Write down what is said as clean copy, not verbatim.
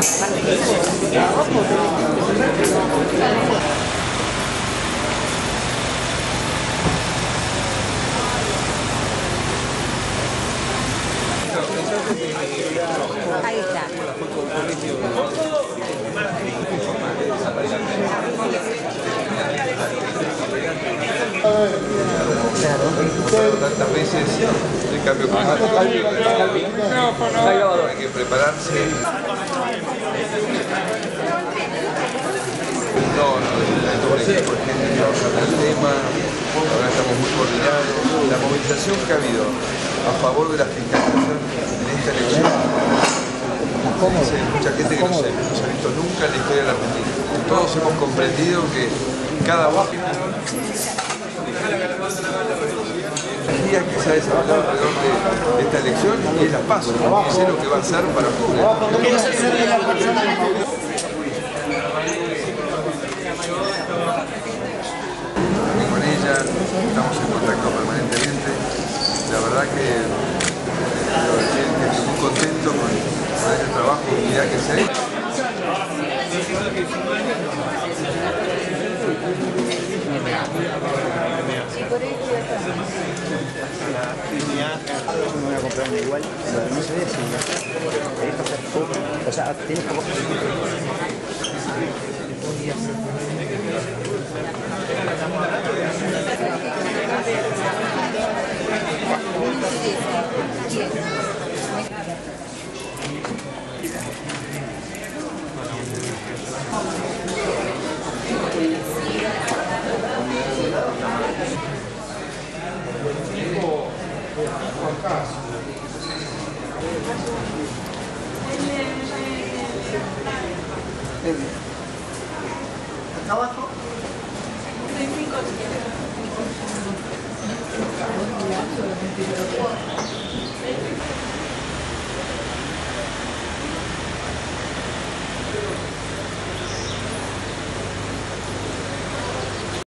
Ahí está. Claro. Tantas veces el cambio climático. Hay que prepararse. Por ejemplo, trabajar el tema, ahora estamos muy coordinados. La movilización que ha habido a favor de la fiscalización en esta elección, mucha gente que no se ha visto nunca en la historia de la Argentina. Todos hemos comprendido que cada baja energía que se ha desarrollado alrededor de esta elección y es la PASO, que sé lo que va a ser para octubre. Estamos en contacto permanentemente. La verdad que estoy muy contento con este trabajo y mirá que se ha hecho. No voy a comprar una igual, lo que no se ve es que tenés que hacer poco, o sea, tenés que ¿Hasta abajo? Tengo 5 días.